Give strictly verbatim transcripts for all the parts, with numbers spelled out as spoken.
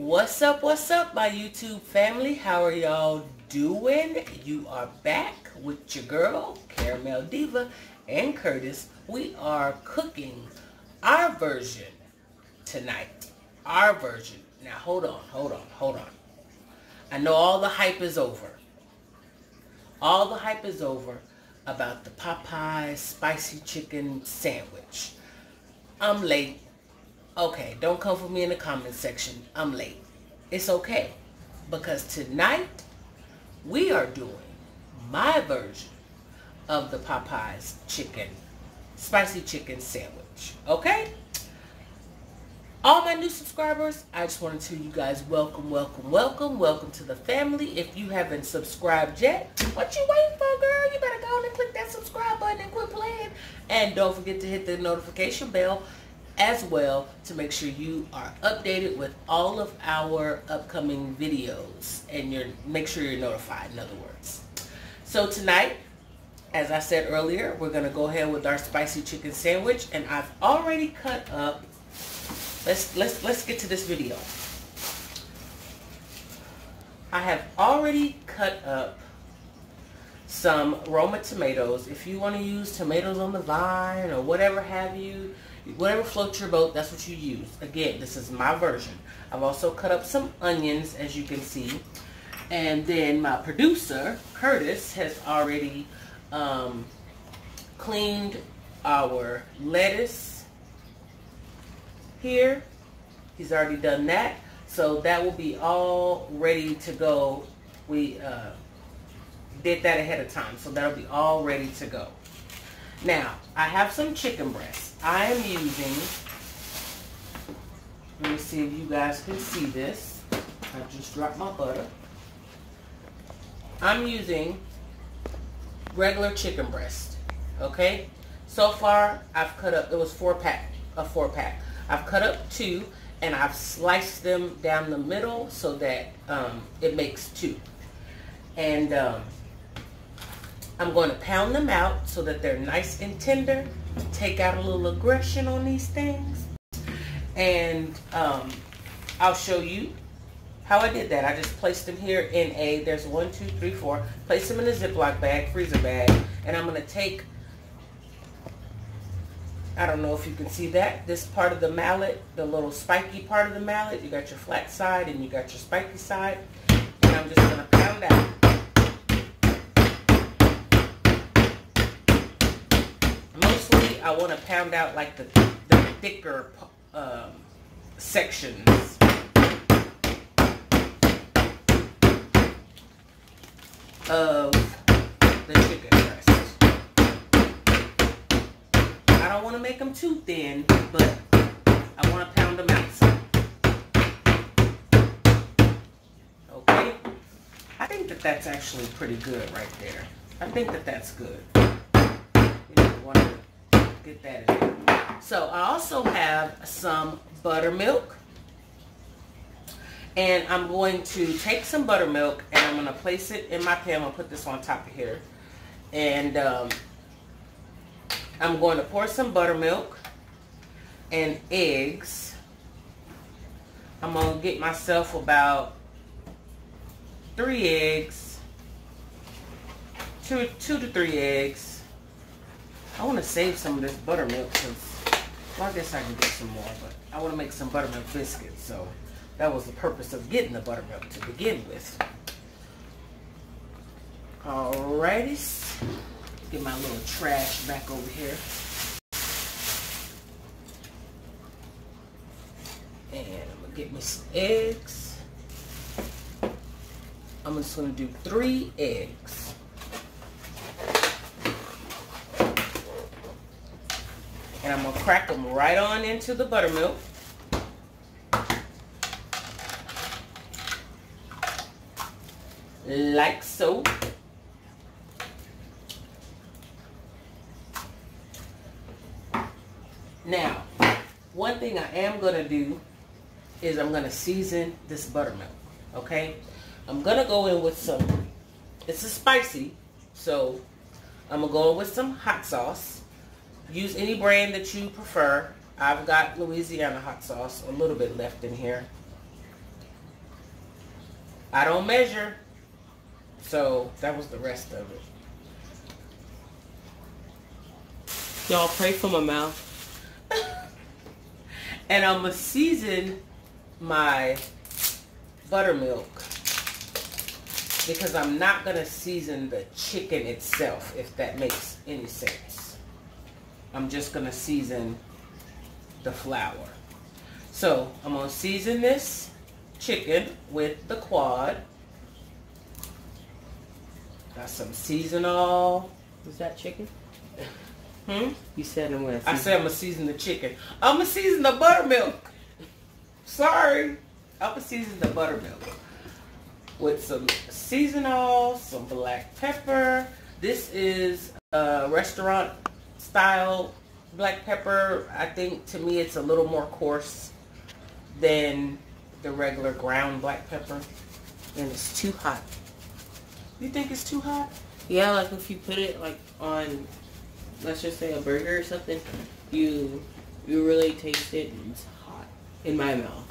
What's up, what's up, my YouTube family? How are y'all doing? You are back with your girl, Caramel Diva, and Curtis. We are cooking our version tonight. Our version. Now, hold on, hold on, hold on. I know all the hype is over. All the hype is over about the Popeyes spicy chicken sandwich. I'm late. Okay, don't come for me in the comment section. I'm late. It's okay, because tonight we are doing my version of the Popeyes chicken, spicy chicken sandwich, okay? All my new subscribers, I just want to tell you guys welcome, welcome, welcome, welcome to the family. If you haven't subscribed yet, what you waiting for, girl? You better go on and click that subscribe button and quit playing. And don't forget to hit the notification bell as well to make sure you are updated with all of our upcoming videos and you're make sure you're notified, in other words. So tonight, as I said earlier, we're gonna go ahead with our spicy chicken sandwich, and I've already cut up. Let's let's let's get to this video. I have already cut up some Roma tomatoes. If you want to use tomatoes on the vine or whatever have you, whatever floats your boat, that's what you use. Again, this is my version. I've also cut up some onions, as you can see. And then my producer, Curtis, has already um, cleaned our lettuce here. He's already done that. So that will be all ready to go. We uh, did that ahead of time. So that'll be all ready to go. Now, I have some chicken breasts. I am using, let me see if you guys can see this. I just dropped my butter. I'm using regular chicken breast, okay? So far, I've cut up, it was four pack, a four pack. I've cut up two, and I've sliced them down the middle so that um, it makes two. And um, I'm going to pound them out so that they're nice and tender. Take out a little aggression on these things. And um, I'll show you how I did that. I just placed them here in a, there's one, two, three, four. Place them in a Ziploc bag, freezer bag. And I'm going to take, I don't know if you can see that, this part of the mallet, the little spiky part of the mallet. You got your flat side and you got your spiky side. And I'm just going to pound out. I want to pound out like the, the thicker um, sections. Of the chicken breast. I don't want to make them too thin, but I want to pound them out some. Okay. I think that that's actually pretty good right there. I think that that's good. You want to get that in there. So I also have some buttermilk, and I'm going to take some buttermilk and I'm going to place it in my pan. I'm going to put this on top of here, and um, I'm going to pour some buttermilk and eggs. I'm going to get myself about three eggs, two, two to three eggs. I want to save some of this buttermilk because, well, I guess I can get some more, but I want to make some buttermilk biscuits. So that was the purpose of getting the buttermilk to begin with. Alrighty. Get my little trash back over here. And I'm going to get me some eggs. I'm just going to do three eggs. And I'm going to crack them right on into the buttermilk. Like so. Now, one thing I am going to do is I'm going to season this buttermilk. Okay? I'm going to go in with some, it's a spicy, so I'm going to go in with some hot sauce. Use any brand that you prefer. I've got Louisiana hot sauce, a little bit left in here. I don't measure. So that was the rest of it. Y'all pray for my mouth. And I'm gonna season my buttermilk because I'm not gonna season the chicken itself, if that makes any sense. I'm just gonna season the flour. So I'm gonna season this chicken with the quad. Got some seasonal. Was that chicken? Hmm? You said I'm gonna season. I said I'm gonna season the chicken. I'm gonna season the buttermilk. Sorry. I'm gonna season the buttermilk with some seasonal, some black pepper. This is a restaurant style black pepper. I think to me it's a little more coarse than the regular ground black pepper. And it's too hot. You think it's too hot? Yeah, like if you put it like on, let's just say a burger or something, you you really taste it and it's hot in my mouth.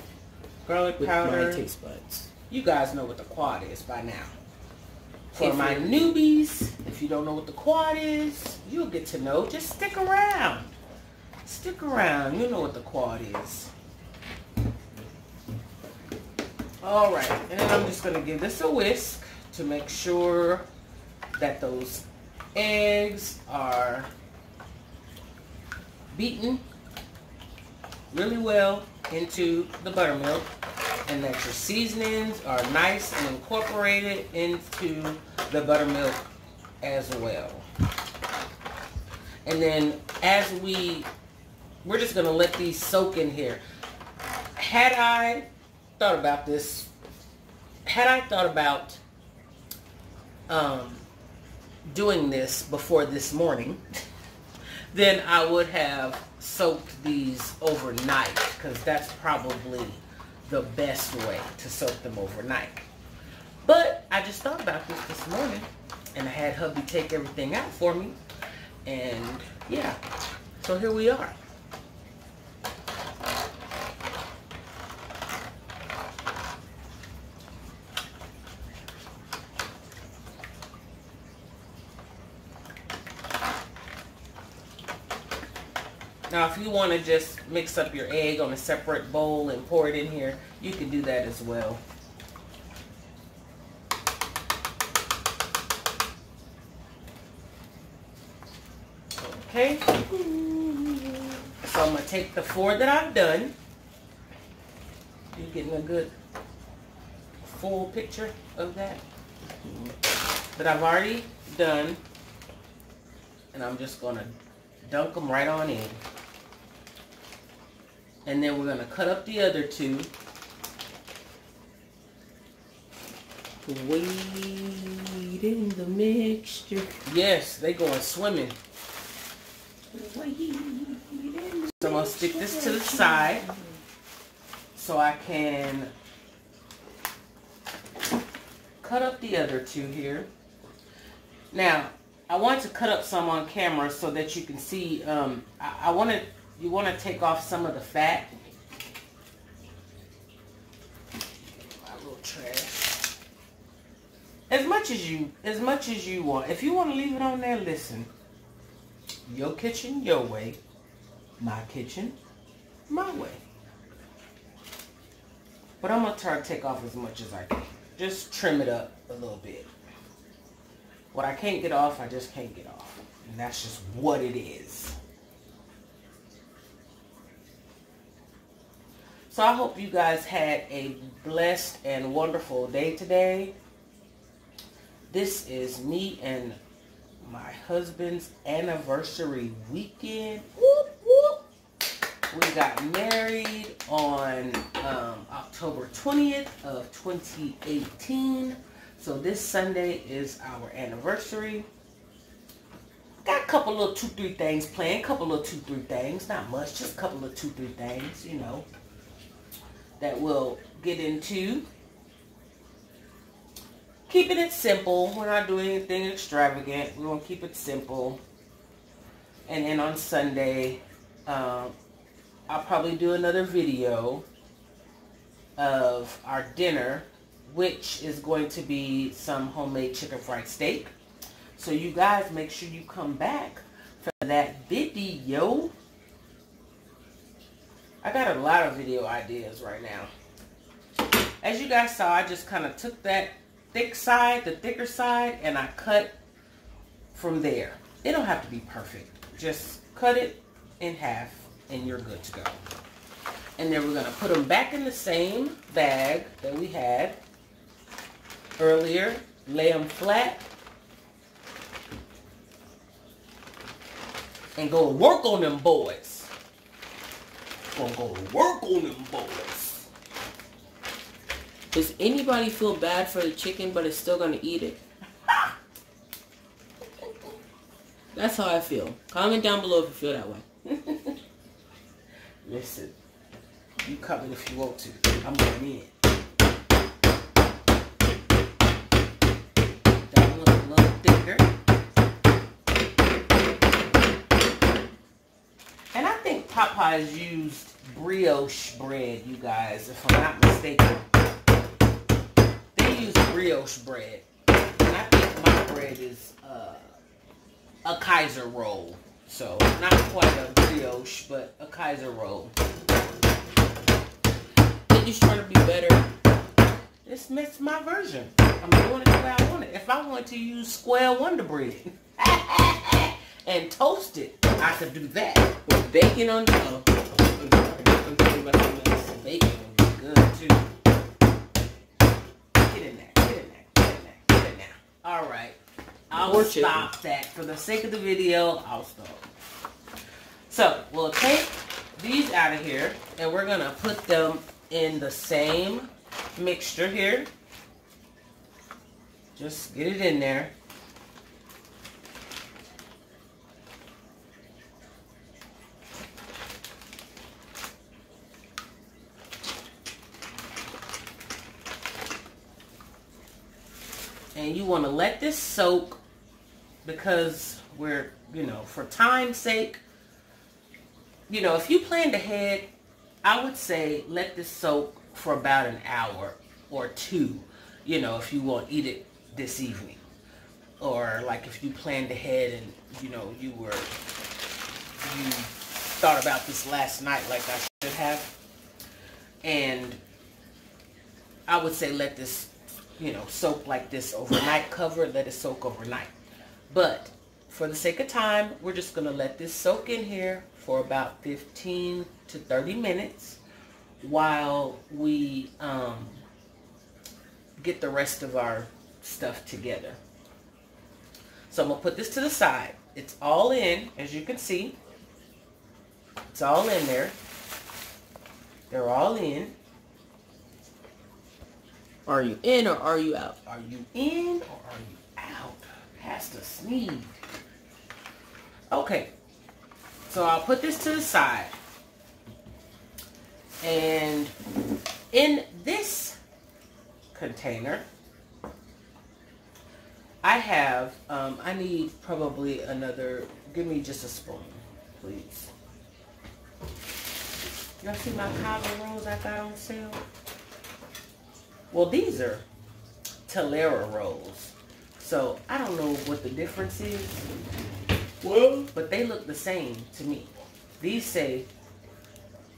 Garlic with powder. My taste buds. You guys know what the quad is by now. For if my newbies, if you don't know what the quad is, you'll get to know. Just stick around. Stick around. You know what the quad is. All right. And then I'm just going to give this a whisk to make sure that those eggs are beaten really well into the buttermilk, and that your seasonings are nice and incorporated into the buttermilk as well. And then as we we're just gonna let these soak in here. Had I thought about this, had I thought about um, doing this before this morning, then I would have soaked these overnight, because that's probably the best way to soak them overnight. But I just thought about this this morning, and I had hubby take everything out for me, and yeah, so here we are. Now, if you want to just mix up your egg on a separate bowl and pour it in here, you can do that as well. Okay. So I'm going to take the four that I've done. You're getting a good full picture of that. That I've already done. And I'm just going to dunk them right on in. And then we're going to cut up the other two. Wait in the mixture. Yes, they going swimming. Wait in the so I'm going to stick this to the side so I can cut up the other two here. Now, I want to cut up some on camera so that you can see. Um, I, I want to. You want to take off some of the fat. My little trash. As much as you, as much as you want. If you want to leave it on there, listen. Your kitchen, your way. My kitchen, my way. But I'm gonna try to take off as much as I can. Just trim it up a little bit. What I can't get off, I just can't get off. And that's just what it is. So I hope you guys had a blessed and wonderful day today. This is me and my husband's anniversary weekend. Whoop, whoop. We got married on um, October twentieth of twenty eighteen. So this Sunday is our anniversary. Got a couple little two, three things planned. Couple little two, three things. Not much, just a couple of two, three things, you know, that we'll get into. Keeping it simple. We're not doing anything extravagant. We're going to keep it simple. And then on Sunday, um, I'll probably do another video of our dinner which is going to be some homemade chicken fried steak. So you guys make sure you come back for that video. I got a lot of video ideas right now. As you guys saw, I just kind of took that thick side, the thicker side, and I cut from there. It don't have to be perfect. Just cut it in half and you're good to go. And then we're going to put them back in the same bag that we had earlier. Lay them flat. And go to work on them boys. Gonna go to work on them boys. Does anybody feel bad for the chicken but is still going to eat it? That's how I feel. Comment down below if you feel that way. Listen, you cut me if you want to. I'm going in. That one's a little thicker. And I think Popeyes used brioche bread, you guys, if I'm not mistaken. They use brioche bread. And I think my bread is... Uh, a Kaiser roll. So, not quite a brioche, but a Kaiser roll. I'm just trying to be better. This is my version. I'm doing it the way I want it. If I wanted to use square Wonder Bread and toast it, I could do that. With bacon on top. Some bacon would be good, too. Get in there. Get in there. Get in there. Get in there. All right. I'll stop that. For the sake of the video, I'll stop. So, we'll take these out of here, and we're going to put them in the same mixture here. Just get it in there. And you want to let this soak. Because we're, you know, for time's sake, you know, if you planned ahead, I would say let this soak for about an hour or two, you know, if you want to eat it this evening. Or like if you planned ahead and, you know, you were, you thought about this last night like I should have. And I would say let this, you know, soak like this overnight, cover, let it soak overnight. But for the sake of time, we're just going to let this soak in here for about fifteen to thirty minutes while we um, get the rest of our stuff together. So I'm going to put this to the side. It's all in, as you can see. It's all in there. They're all in. Are you in or are you out? Are you in or are you out? Pastor Sneed. Okay, so I'll put this to the side. And in this container, I have, um, I need probably another, give me just a spoon, please. Y'all see my collard rolls I got on sale? Well, these are Tolera rolls. So, I don't know what the difference is, well, but they look the same to me. These say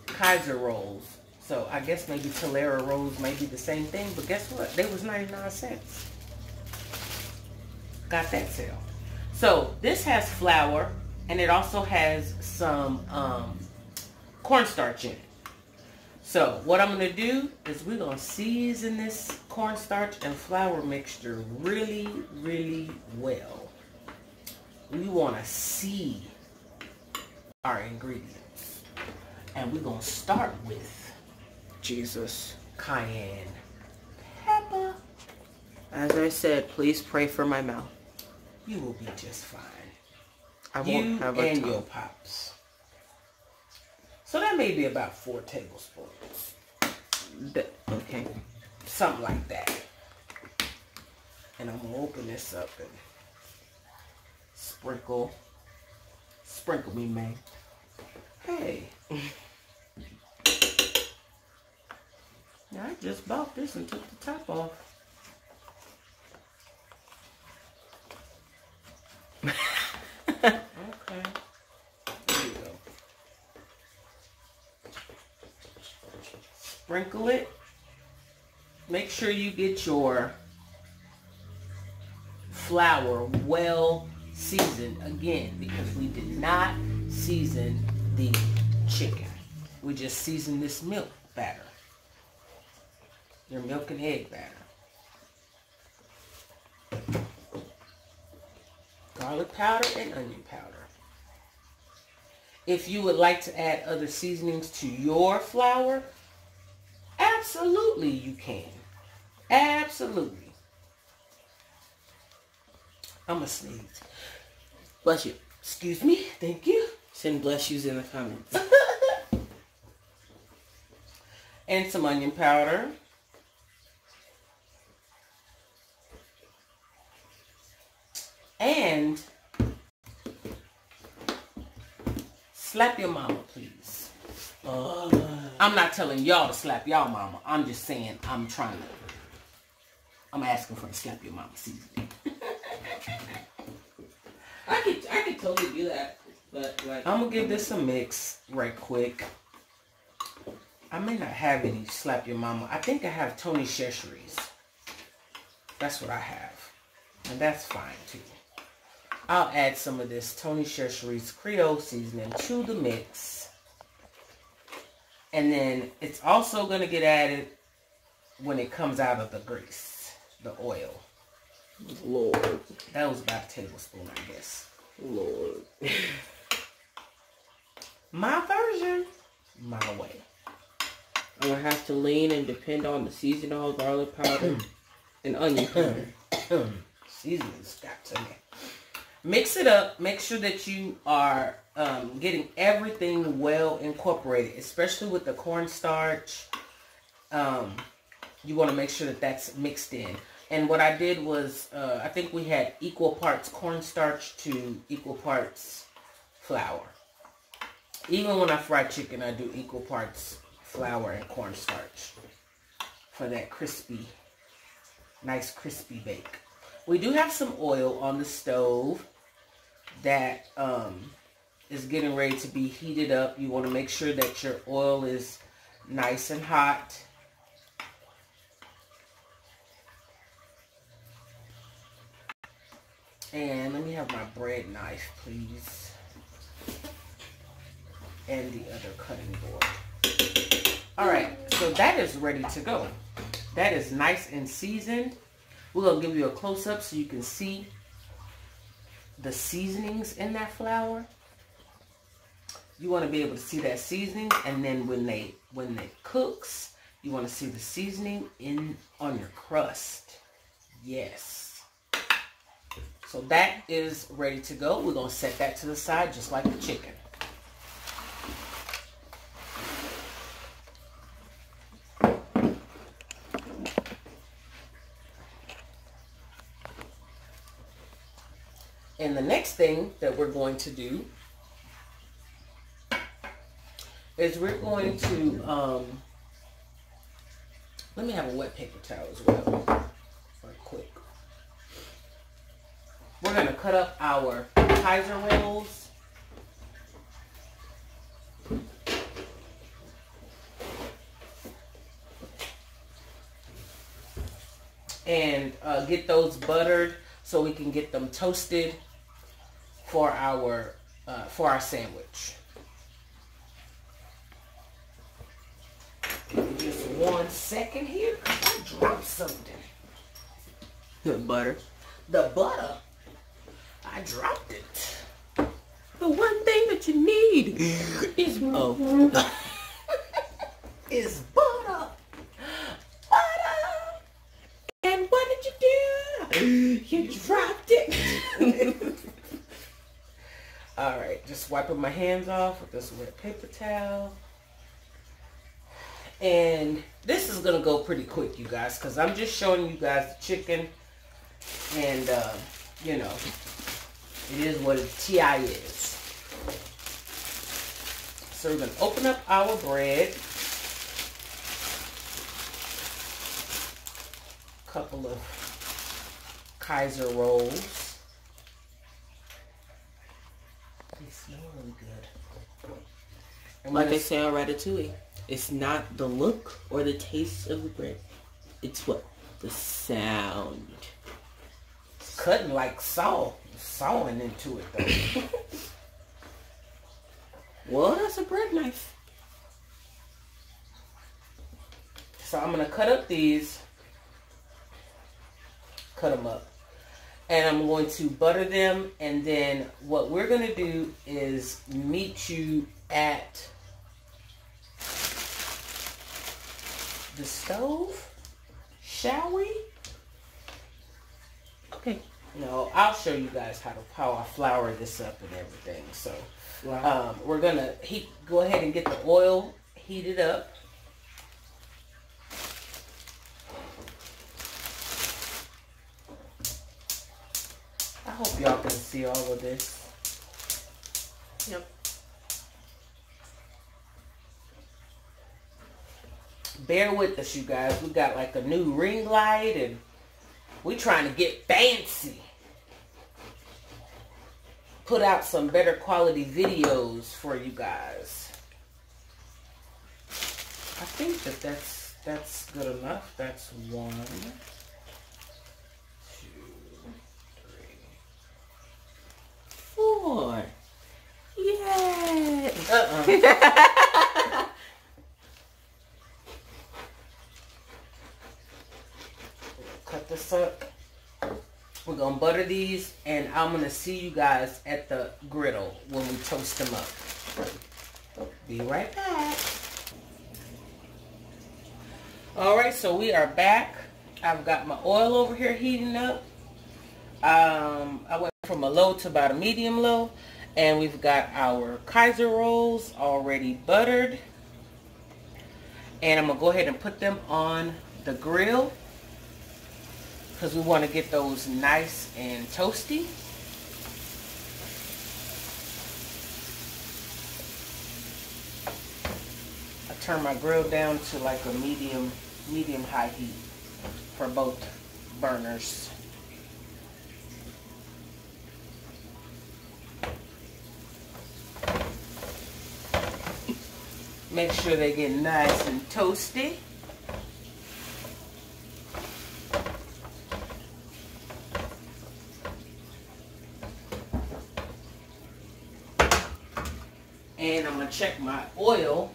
Kaiser rolls, so I guess maybe Tolera rolls may be the same thing, but guess what? They was ninety-nine cents. Got that sale. So, this has flour, and it also has some um, cornstarch in it. So, what I'm going to do is we're going to season this cornstarch and flour mixture really, really well. We want to see our ingredients. And we're going to start with Jesus cayenne pepper. As I said, please pray for my mouth. You will be just fine. I won't you have a and tongue. Your pops. So that may be about four tablespoons. Okay. Something like that. And I'm going to open this up and sprinkle. Sprinkle me, man. Hey. Now I just bought this and took the top off. Okay. There you go. Sprinkle it. Make sure you get your flour well seasoned again, because we did not season the chicken. We just seasoned this milk batter. Your milk and egg batter. Garlic powder and onion powder. If you would like to add other seasonings to your flour, absolutely you can. Absolutely. I'm a sneeze. Bless you. Excuse me. Thank you. Send bless yous in the comments. And some onion powder. And slap your mama, please. Uh, I'm not telling y'all to slap y'all mama. I'm just saying I'm trying to. I'm asking for a slap your mama seasoning. I could, I could totally do that. But like, I'm gonna give this a mix right quick. I may not have any slap your mama. I think I have Tony Chachere's. That's what I have, and that's fine too. I'll add some of this Tony Chachere's Creole seasoning to the mix. And then it's also going to get added when it comes out of the grease, the oil. Lord. That was about a tablespoon, I guess. Lord. My version, my way. I'm going to have to lean and depend on the seasonal garlic powder and onion powder. Seasoning's got to get. Mix it up. Make sure that you are um, getting everything well incorporated, especially with the cornstarch. Um, you want to make sure that that's mixed in. And what I did was, uh, I think we had equal parts cornstarch to equal parts flour. Even when I fry chicken, I do equal parts flour and cornstarch for that crispy, nice crispy bake. We do have some oil on the stove that um, is getting ready to be heated up. You want to make sure that your oil is nice and hot. And let me have my bread knife, please. And the other cutting board. All right, so that is ready to go. That is nice and seasoned. We're going to give you a close-up so you can see the seasonings in that flour. You want to be able to see that seasoning, and then when they when it cooks, you want to see the seasoning in on your crust. Yes. So that is ready to go. We're going to set that to the side just like the chicken. And the next thing that we're going to do is we're going to, um, let me have a wet paper towel as well, right quick. We're going to cut up our Kaiser rolls. And uh, get those buttered so we can get them toasted for our uh, for our sandwich. Just one second here, 'cause I dropped something. The butter. The butter. I dropped it. The one thing that you need is oh. is butter. Butter. And what did you do? You dropped it. All right, just wiping my hands off with this wet paper towel. And this is going to go pretty quick, you guys, because I'm just showing you guys the chicken. And, uh, you know, it is what a T I is. So we're going to open up our bread. couple of Kaiser rolls. They smell really good. And like they say on Ratatouille, it's not the look or the taste of the bread. It's what? The sound. It's cutting like saw. Sawing into it, though. Well, that's a bread knife. So I'm going to cut up these. Cut them up. And I'm going to butter them. And then what we're going to do is meet you at the stove. Shall we? Okay. No, I'll show you guys how to how I flour this up and everything. So wow. um, we're going to heat. Go ahead and get the oil heated up. I hope y'all can see all of this. Yep. Bear with us, you guys. We got like a new ring light and we trying to get fancy. Put out some better quality videos for you guys. I think that that's, that's good enough. That's one, two, three, four. Yay! Uh-uh. Cut this up. We're gonna butter these, and I'm gonna see you guys at the griddle when we toast them up. Be right back. All right, so we are back. I've got my oil over here heating up. Um, I went from a low to about a medium low, and we've got our Kaiser rolls already buttered. And I'm gonna go ahead and put them on the grill, because we want to get those nice and toasty. I turn my grill down to like a medium, medium high heat for both burners. Make sure they get nice and toasty. And I'm going to check my oil.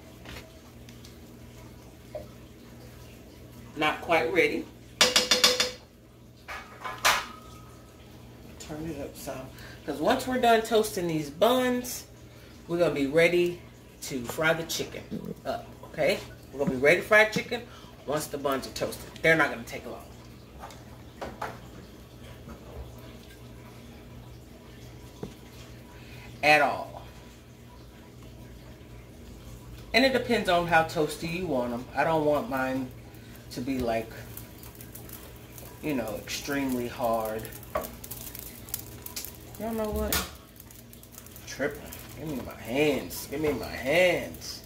Not quite ready. Turn it up some. Because once we're done toasting these buns, we're going to be ready to fry the chicken up. Okay? We're going to be ready to fry chicken once the buns are toasted. They're not going to take long. At all. And it depends on how toasty you want them. I don't want mine to be like, you know, extremely hard. Y'all know what? I'm tripping. Give me my hands. Give me my hands.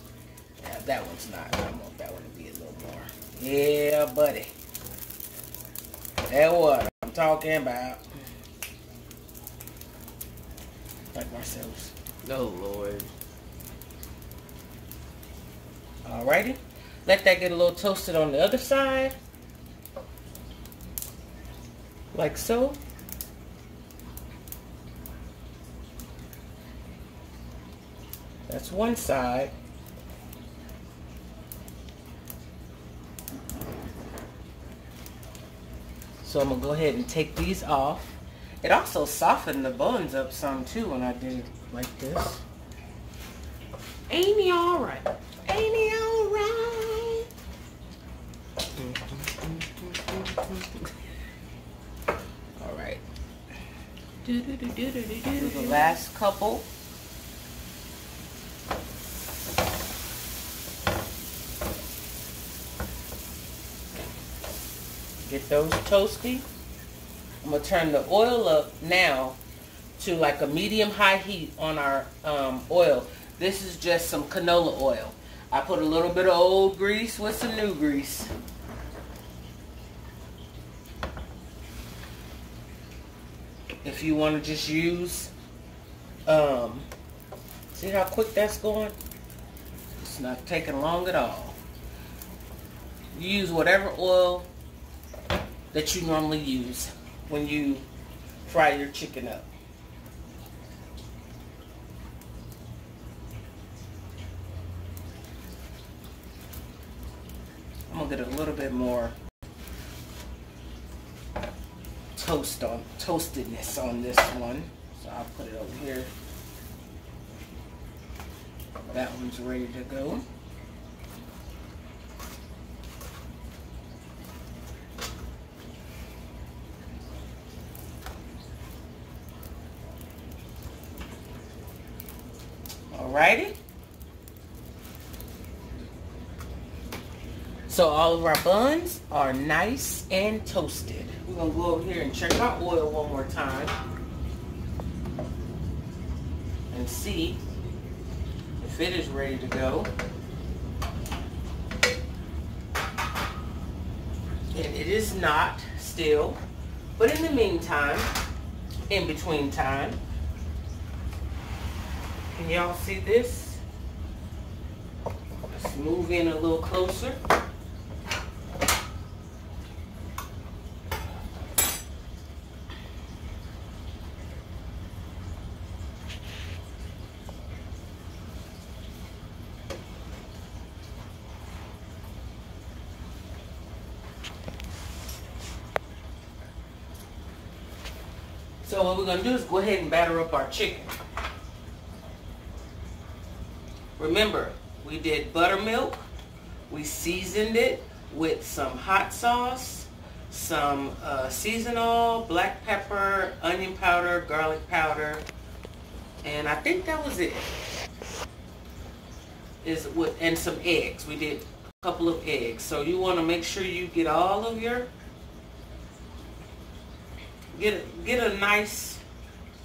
Now that one's not. I want that one to be a little more. Yeah, buddy. That what I'm talking about. Like ourselves. Oh, Lord. Alrighty, let that get a little toasted on the other side, like so. That's one side. So I'm gonna go ahead and take these off. It also softened the buns up some too when I did it like this. Ain't he alright? Ain't he alright? Alright. Do do do do do do the last couple. Get those toasty. I'm gonna turn the oil up now to like a medium high heat on our um, oil. This is just some canola oil. I put a little bit of old grease with some new grease. if you want to just use, um, see how quick that's going? It's not taking long at all. Use whatever oil that you normally use when you fry your chicken up. I'm gonna get a little bit more toast on toastedness on this one, so I'll put it over here. That one's ready to go. Alrighty. So all of our buns are nice and toasted. We're gonna go over here and check our oil one more time and see if it is ready to go. And it is not still, but in the meantime, in between time, can y'all see this? Let's move in a little closer. So what we're going to do is go ahead and batter up our chicken. Remember, we did buttermilk. We seasoned it with some hot sauce, some uh, seasonal, black pepper, onion powder, garlic powder, and I think that was it. Is with and some eggs. We did a couple of eggs. So you want to make sure you get all of your get get a nice.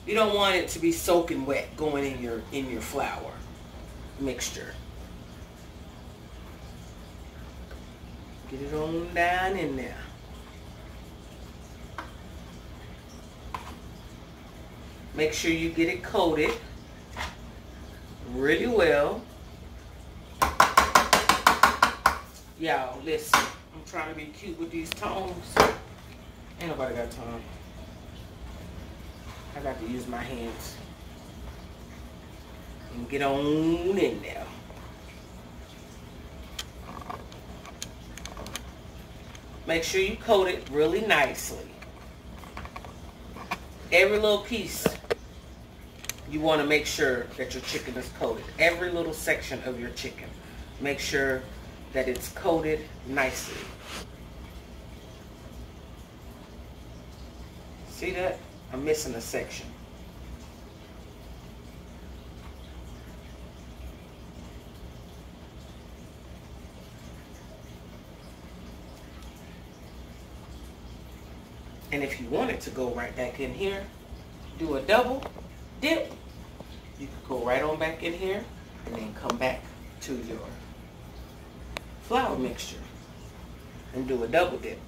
You don't want it to be soaking wet going in your in your flour mixture. Get it on down in there. Make sure you get it coated really well. Y'all, listen. I'm trying to be cute with these tongs. Ain't nobody got time. I got to use my hands. And get on in there. Make sure you coat it really nicely. Every little piece, you want to make sure that your chicken is coated. Every little section of your chicken, make sure that it's coated nicely. See that? I'm missing a section. And if you want it to go right back in here, do a double dip. You can go right on back in here and then come back to your flour mixture and do a double dip.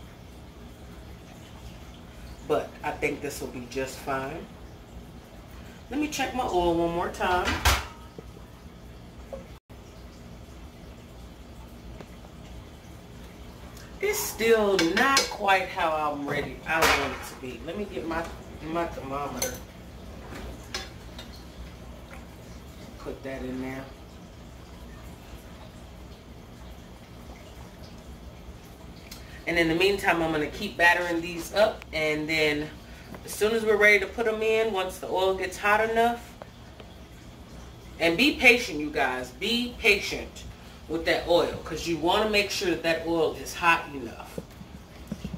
But I think this will be just fine. Let me check my oil one more time. It's still not quite how I'm ready. I want it to be. Let me get my my thermometer. Put that in there. And in the meantime, I'm going to keep battering these up. And then as soon as we're ready to put them in, once the oil gets hot enough. And be patient, you guys. Be patient with that oil, because you want to make sure that that oil is hot enough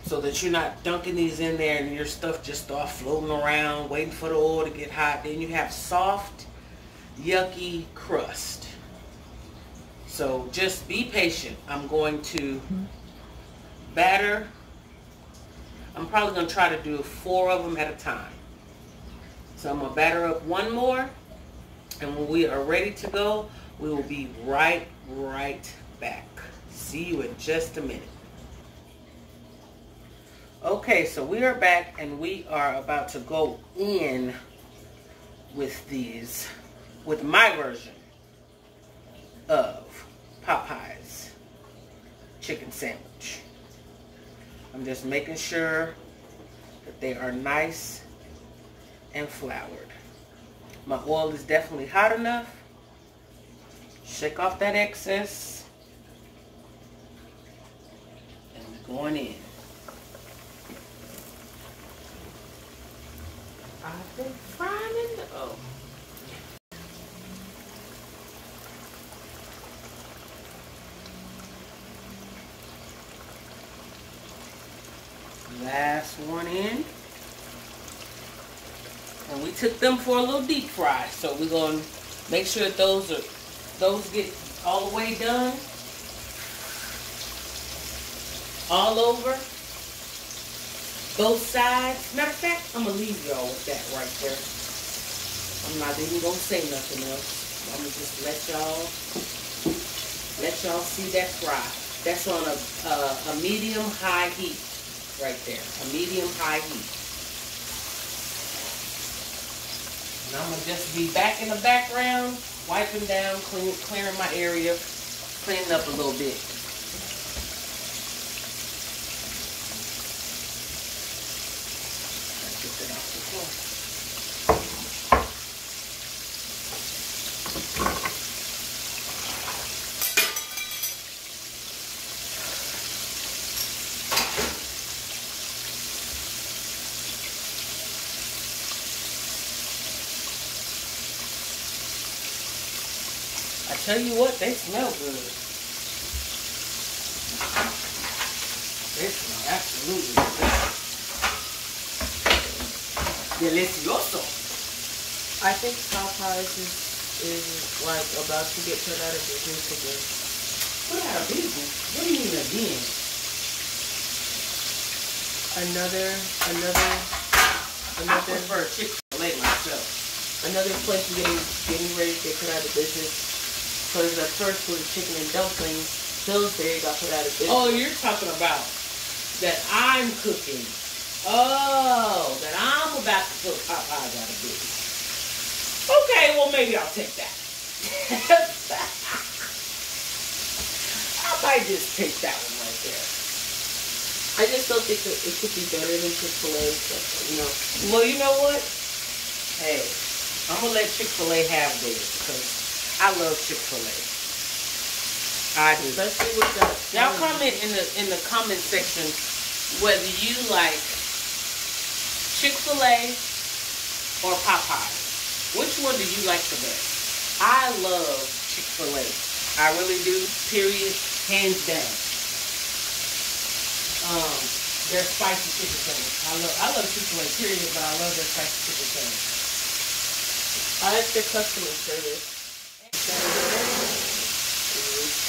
so that you're not dunking these in there and your stuff just starts floating around waiting for the oil to get hot. Then you have soft, yucky crust. So just be patient. I'm going to batter. I'm probably going to try to do four of them at a time. So I'm going to batter up one more, and when we are ready to go, we will be right right back. See you in just a minute. Okay, so we are back and we are about to go in with these, with my version of Popeye's chicken sandwich. I'm just making sure that they are nice and floured. My oil is definitely hot enough. Shake off that excess. And we're going in. I've been frying in the oven. Last one in. And we took them for a little deep fry. So we're going to make sure that those are, those get all the way done. All over. Both sides. Matter of fact, I'm going to leave y'all with that right there. I'm not even going to say nothing else. I'm going to just let y'all, let y'all see that fry. That's on a, a, a medium-high heat right there. A medium-high heat. And I'm going to just be back in the background, wiping down, clean, clearing my area, cleaning up a little bit. Tell you what, they smell good. They smell absolutely good. Delicioso. I think Popeyes is, is like about to get put out of business again. Put out of business? What do you mean again? Another, another, another. I prefer Chick-fil-A myself. Another place getting getting ready to get put out of business. Because at first with chicken and dumplings, Pillsbury got put out of business. Oh, you're talking about that I'm cooking. Oh, that I'm about to cook Popeyes out of business. Okay, well maybe I'll take that. I might just take that one right there. I just don't think it, it could be better than Chick-fil-A. You know. Well, you know what? Hey, I'm gonna let Chick-fil-A have this because I love Chick-fil-A. I do. Especially with the y'all comment in the in the comment section whether you like Chick-fil-A or Popeyes. Which one do you like the best? I love Chick-fil-A. I really do. Period. Hands down. Um, their spicy chicken sandwich. I love I love Chick-fil-A. Period. But I love their spicy chicken sandwich. I like their customer service. And we smash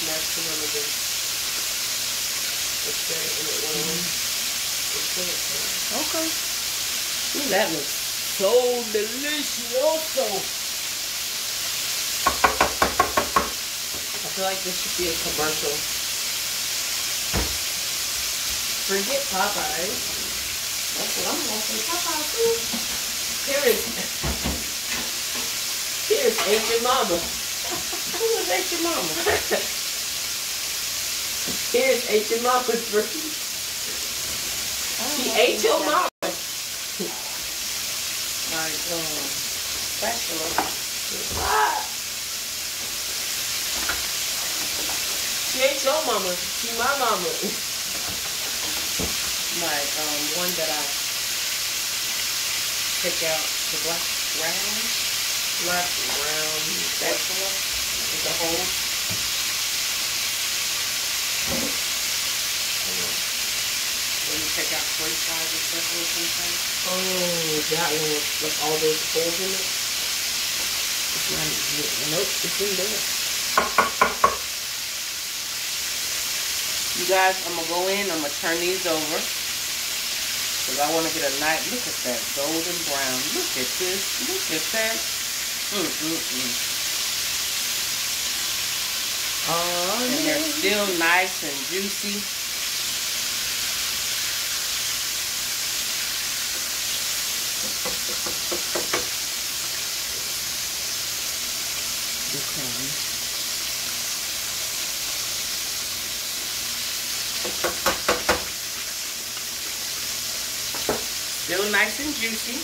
them on the dish. Let's get it in it one. Let's get it in. Okay. Ooh, that looks so delicioso. I feel like this should be a commercial. Forget Popeyes. That's what I'm going to say. Popeyes too. Here is. Here's Ain't Your Mama. Who was Ain't Your Mama? Here's Ain't Your Mama's version. She ate your mama. My God. Spatula. Ah. She ain't your mama. She my mama. My um one that I take out the black round. Left around that one with the hole. When you take out three sides of circle or something. Oh, that one with like, all those holes in it. It's not even, nope, it's in there. You guys, I'm going to go in. I'm going to turn these over. Because I want to get a nice, look at that golden brown. Look at this. Look at that. Mm, mm, mm. Oh, and they're still nice and juicy. Still nice and juicy.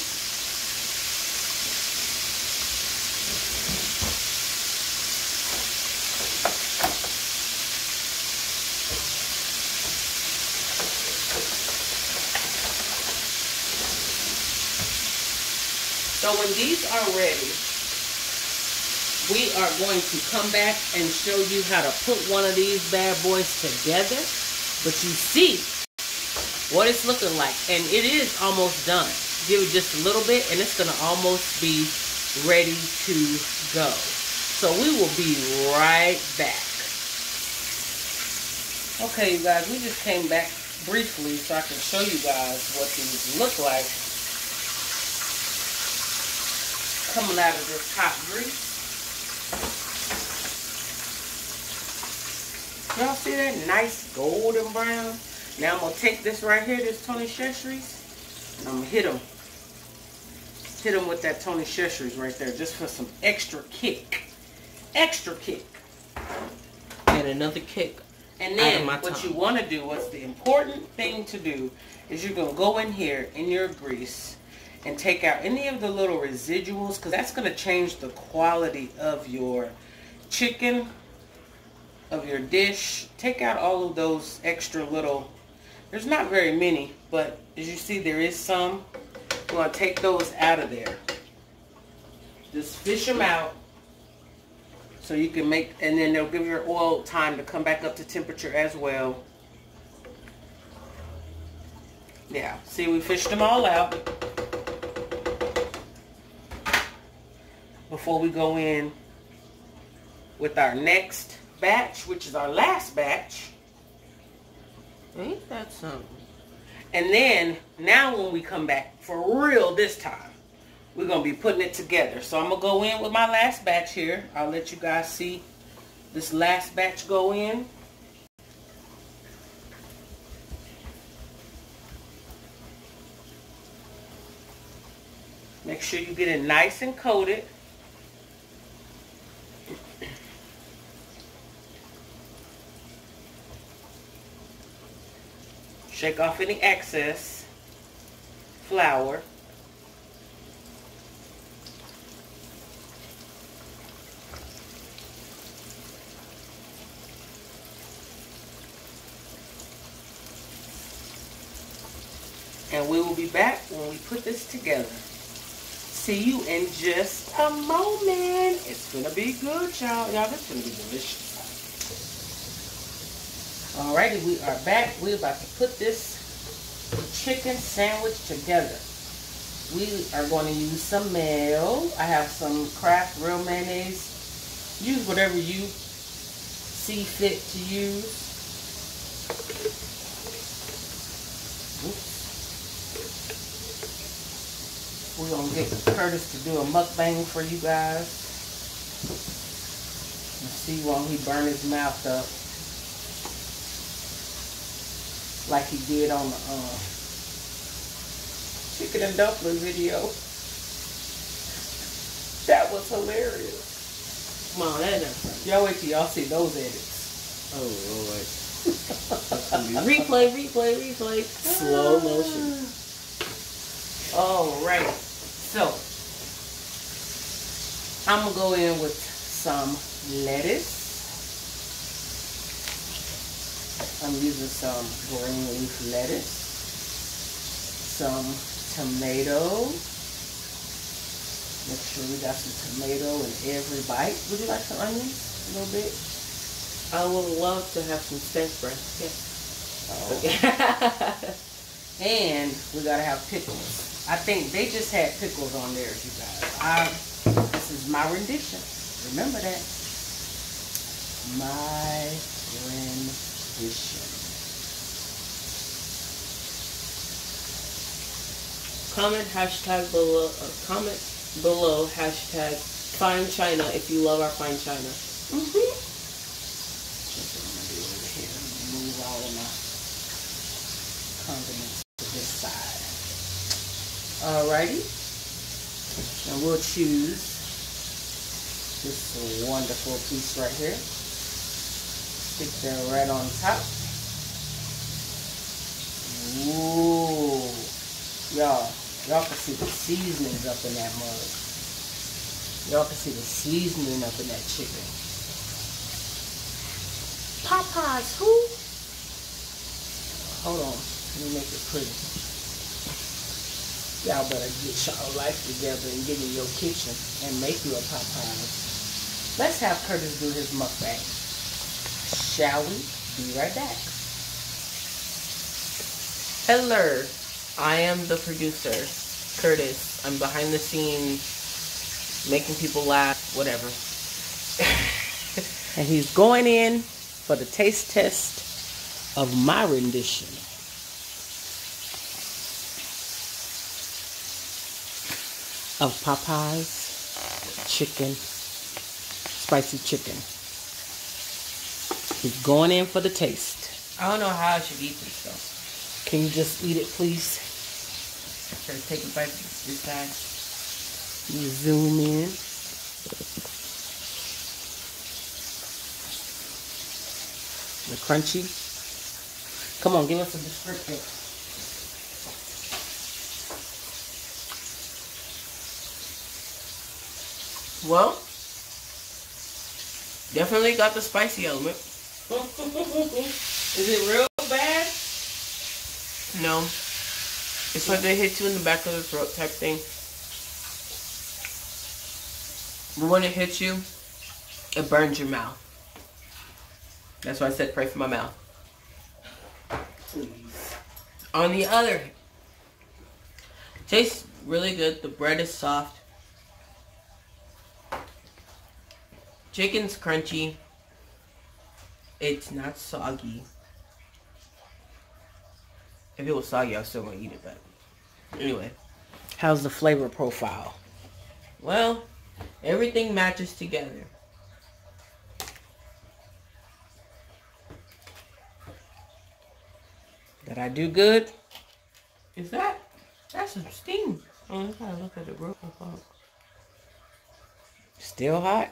So when these are ready, we are going to come back and show you how to put one of these bad boys together. But you see what it's looking like, and it is almost done. Give it just a little bit and it's gonna almost be ready to go. So we will be right back. Okay, you guys, we just came back briefly so I can show you guys what these look like coming out of this hot grease. Y'all see that nice golden brown? Now I'm going to take this right here, this Tony Chachere's, and I'm going to hit them. Hit them with that Tony Chachere's right there, just for some extra kick. Extra kick. And another kick. And then what you want to do, what's the important thing to do, is you're going to go in here in your grease and take out any of the little residuals, because that's going to change the quality of your chicken, of your dish. Take out all of those extra little, there's not very many, but as you see there is some. I'm going to take those out of there, just fish them out so you can make, and then they'll give your oil time to come back up to temperature as well. Yeah, see, we fished them all out before we go in with our next batch, which is our last batch. Ain't that something? And then now when we come back for real this time, we're gonna be putting it together. So I'm gonna go in with my last batch here. I'll let you guys see this last batch go in. Make sure you get it nice and coated. Shake off any excess flour. And we will be back when we put this together. See you in just a moment. It's gonna be good, y'all. Y'all, this is gonna be delicious. Alrighty, we are back. We're about to put this chicken sandwich together. We are going to use some mayo. I have some Kraft real mayonnaise. Use whatever you see fit to use. Oops. We're going to get Curtis to do a mukbang for you guys. And see while he burns his mouth up, like he did on the uh, chicken and dumpling video. That was hilarious. Come on, that ain't. Y'all wait till y'all see those edits. Oh, Lord. Replay, replay, replay. Slow motion. All right. So, I'm going to go in with some lettuce. I'm using some green leaf lettuce, some tomato. Make sure we got some tomato in every bite. Would you like some onions? A little bit? I would love to have some stem breast. Yeah. Oh. And we gotta have pickles. I think they just had pickles on theirs, you guys. I, this is my rendition. Remember that. My rendition. Comment hashtag below, uh, comment below hashtag fine china if you love our fine china. Mm-hmm. That's what I'm gonna do over here. I'm gonna move all of my condiments to this side. Alrighty. and we'll choose this wonderful piece right here. Stick that right on top. Ooh, y'all, y'all can see the seasonings up in that mug. Y'all can see the seasoning up in that chicken. Popeyes who? Hold on, let me make it pretty. Y'all better get y'all life together and get in your kitchen and make you a Popeyes. Let's have Curtis do his mukbang. Shall we? Be right back. Hello, I am the producer, Curtis. I'm behind the scenes, making people laugh, whatever. And he's going in for the taste test of my rendition. Of Popeye's chicken, spicy chicken. He's going in for the taste. I don't know how I should eat this though. Can you just eat it, please? Try to take a bite this, this time. You zoom in. The crunchy. Come on, give us a description. Well, definitely got the spicy element. Is it real bad? No, it's like they hit you in the back of the throat type thing. But when it hits you, it burns your mouth. That's why I said pray for my mouth. Please. On the other hand, tastes really good. The bread is soft. Chicken's crunchy. It's not soggy. If it was soggy, I still want to eat it, but anyway. How's the flavor profile? Well, everything matches together. Did I do good? Is that? That's some steam. Oh, I gotta look at the broken fog. Still hot?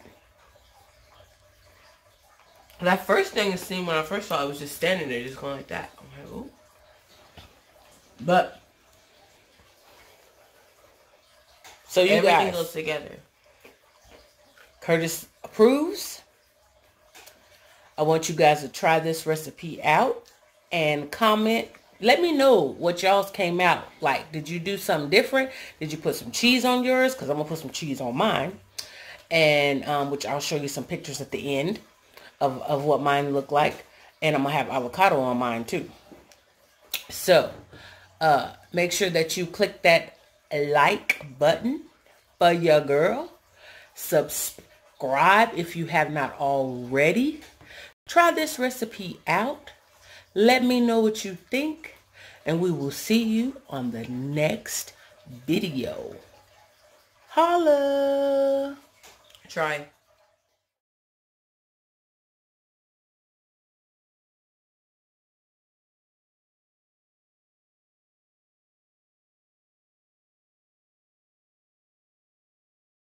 That first thing of steam when I first saw it was just standing there, just going like that. I'm like, ooh. But so you everything guys, goes together. Curtis approves. I want you guys to try this recipe out and comment. Let me know what y'all's came out like. Did you do something different? Did you put some cheese on yours? Because I'm gonna put some cheese on mine, and um, which I'll show you some pictures at the end of of what mine looked like, and I'm gonna have avocado on mine too. So, uh, make sure that you click that like button for your girl. Subscribe if you have not already. Try this recipe out. Let me know what you think. And we will see you on the next video. Holla! Try.